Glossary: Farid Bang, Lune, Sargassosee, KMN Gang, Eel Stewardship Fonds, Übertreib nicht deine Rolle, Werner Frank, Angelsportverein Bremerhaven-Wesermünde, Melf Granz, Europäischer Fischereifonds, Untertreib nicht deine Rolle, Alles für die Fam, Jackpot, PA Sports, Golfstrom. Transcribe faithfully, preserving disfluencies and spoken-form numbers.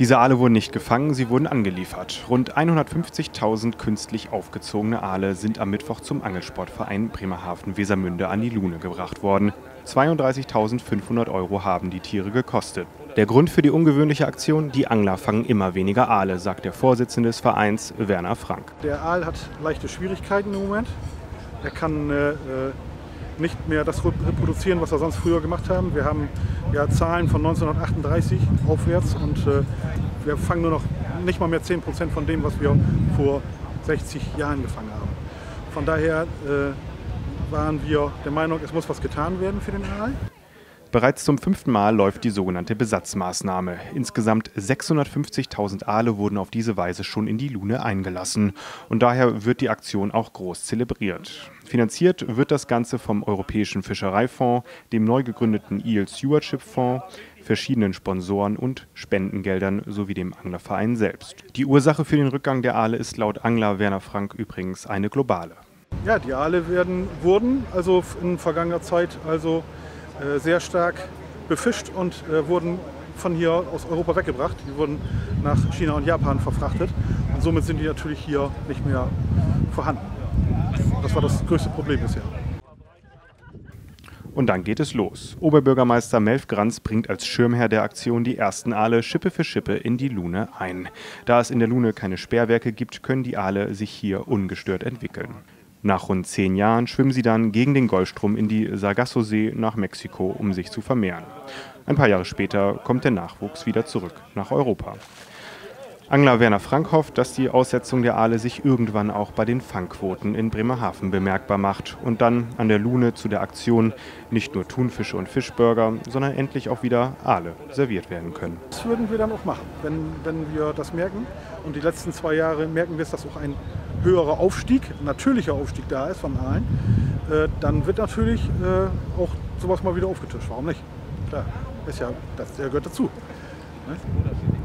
Diese Aale wurden nicht gefangen, sie wurden angeliefert. Rund hundertfünfzigtausend künstlich aufgezogene Aale sind am Mittwoch zum Angelsportverein Bremerhaven-Wesermünde an die Lune gebracht worden. zweiunddreißigtausendfünfhundert Euro haben die Tiere gekostet. Der Grund für die ungewöhnliche Aktion? Die Angler fangen immer weniger Aale, sagt der Vorsitzende des Vereins, Werner Frank. Der Aal hat leichte Schwierigkeiten im Moment. Er kann äh, nicht mehr das reproduzieren, was wir sonst früher gemacht haben. Wir haben ja Zahlen von neunzehnhundertachtunddreißig aufwärts und äh, wir fangen nur noch nicht mal mehr zehn Prozent von dem, was wir vor sechzig Jahren gefangen haben. Von daher äh, waren wir der Meinung, es muss was getan werden für den Aal. Bereits zum fünften Mal läuft die sogenannte Besatzmaßnahme. Insgesamt sechshundertfünfzigtausend Aale wurden auf diese Weise schon in die Lune eingelassen. Und daher wird die Aktion auch groß zelebriert. Finanziert wird das Ganze vom Europäischen Fischereifonds, dem neu gegründeten Eel Stewardship Fonds, verschiedenen Sponsoren und Spendengeldern sowie dem Anglerverein selbst. Die Ursache für den Rückgang der Aale ist laut Angler Werner Frank übrigens eine globale. Ja, die Aale werden, wurden also in vergangener Zeit also sehr stark befischt und äh, wurden von hier aus Europa weggebracht. Die wurden nach China und Japan verfrachtet und somit sind die natürlich hier nicht mehr vorhanden. Das war das größte Problem bisher. Und dann geht es los. Oberbürgermeister Melf Granz bringt als Schirmherr der Aktion die ersten Aale Schippe für Schippe in die Lune ein. Da es in der Lune keine Sperrwerke gibt, können die Aale sich hier ungestört entwickeln. Nach rund zehn Jahren schwimmen sie dann gegen den Golfstrom in die Sargassosee nach Mexiko, um sich zu vermehren. Ein paar Jahre später kommt der Nachwuchs wieder zurück nach Europa. Angler Werner Frank hofft, dass die Aussetzung der Aale sich irgendwann auch bei den Fangquoten in Bremerhaven bemerkbar macht und dann an der Lune zu der Aktion nicht nur Thunfische und Fischburger, sondern endlich auch wieder Aale serviert werden können. Das würden wir dann auch machen, wenn, wenn wir das merken. Und die letzten zwei Jahre merken wir, dass auch ein höherer Aufstieg, natürlicher Aufstieg da ist von Aalen. Äh, dann wird natürlich äh, auch sowas mal wieder aufgetischt. Warum nicht? Klar, ist ja, das gehört dazu. Ne?